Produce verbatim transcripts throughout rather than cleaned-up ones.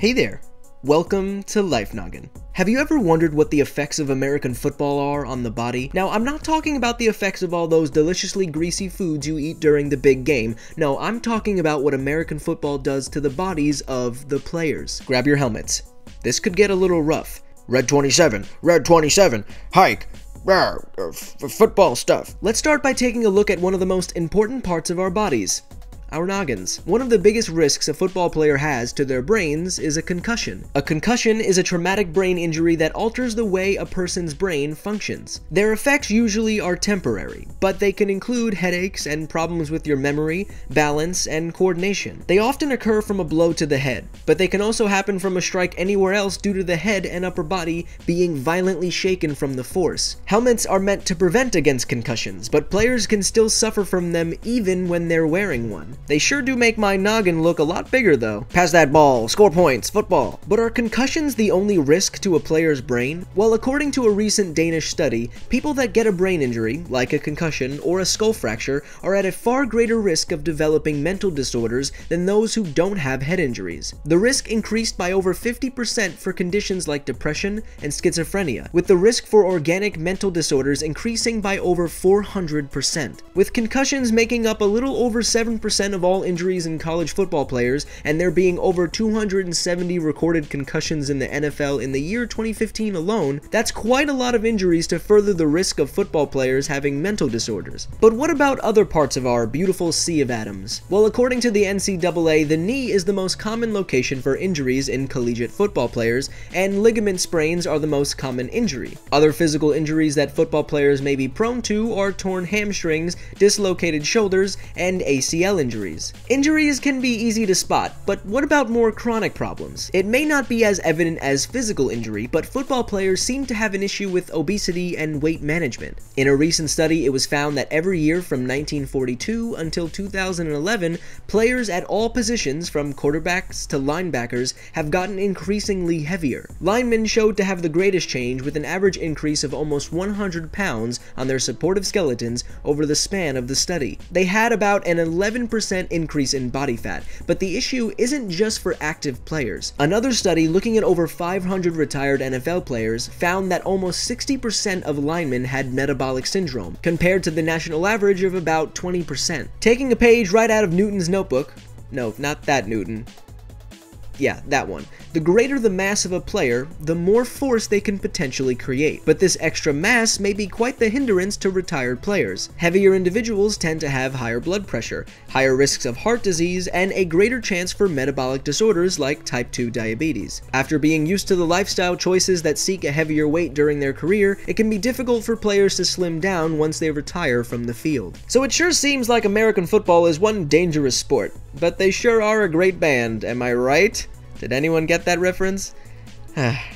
Hey there! Welcome to Life Noggin. Have you ever wondered what the effects of American football are on the body? Now, I'm not talking about the effects of all those deliciously greasy foods you eat during the big game. No, I'm talking about what American football does to the bodies of the players. Grab your helmets. This could get a little rough. Red twenty-seven, Red twenty-seven, hike. Rawr, f- football stuff. Let's start by taking a look at one of the most important parts of our bodies. Our noggins. One of the biggest risks a football player has to their brains is a concussion. A concussion is a traumatic brain injury that alters the way a person's brain functions. Their effects usually are temporary, but they can include headaches and problems with your memory, balance, and coordination. They often occur from a blow to the head, but they can also happen from a strike anywhere else due to the head and upper body being violently shaken from the force. Helmets are meant to prevent against concussions, but players can still suffer from them even when they're wearing one. They sure do make my noggin look a lot bigger though. Pass that ball, score points, football. But are concussions the only risk to a player's brain? Well, according to a recent Danish study, people that get a brain injury, like a concussion or a skull fracture, are at a far greater risk of developing mental disorders than those who don't have head injuries. The risk increased by over fifty percent for conditions like depression and schizophrenia, with the risk for organic mental disorders increasing by over four hundred percent. With concussions making up a little over seven percent of all injuries in college football players, and there being over two hundred seventy recorded concussions in the N F L in the year twenty fifteen alone, that's quite a lot of injuries to further the risk of football players having mental disorders. But what about other parts of our beautiful sea of atoms? Well, according to the N C double A, the knee is the most common location for injuries in collegiate football players, and ligament sprains are the most common injury. Other physical injuries that football players may be prone to are torn hamstrings, dislocated shoulders, and A C L injuries. Injuries. Injuries can be easy to spot, but what about more chronic problems? It may not be as evident as physical injury, but football players seem to have an issue with obesity and weight management. In a recent study, it was found that every year from nineteen forty-two until two thousand eleven, players at all positions, from quarterbacks to linebackers, have gotten increasingly heavier. Linemen showed to have the greatest change, with an average increase of almost one hundred pounds on their supportive skeletons over the span of the study. They had about an eleven percent increase in body fat, but the issue isn't just for active players. Another study looking at over five hundred retired N F L players found that almost sixty percent of linemen had metabolic syndrome, compared to the national average of about twenty percent. Taking a page right out of Newton's notebook, no, not that Newton, yeah, that one. The greater the mass of a player, the more force they can potentially create. But this extra mass may be quite the hindrance to retired players. Heavier individuals tend to have higher blood pressure, higher risks of heart disease, and a greater chance for metabolic disorders like type two diabetes. After being used to the lifestyle choices that seek a heavier weight during their career, it can be difficult for players to slim down once they retire from the field. So it sure seems like American football is one dangerous sport, but they sure are a great band, am I right? Did anyone get that reference?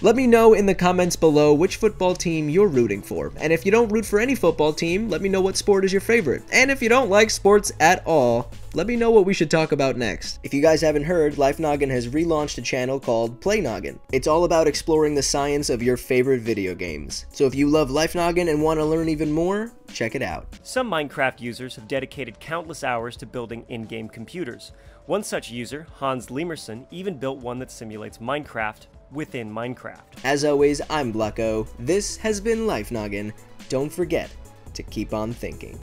Let me know in the comments below which football team you're rooting for. And if you don't root for any football team, let me know what sport is your favorite. And if you don't like sports at all, let me know what we should talk about next. If you guys haven't heard, Life Noggin has relaunched a channel called Play Noggin. It's all about exploring the science of your favorite video games. So if you love Life Noggin and want to learn even more, check it out. Some Minecraft users have dedicated countless hours to building in-game computers. One such user, Hans Liemersen, even built one that simulates Minecraft within Minecraft. As always, I'm Blocko. This has been Life Noggin. Don't forget to keep on thinking.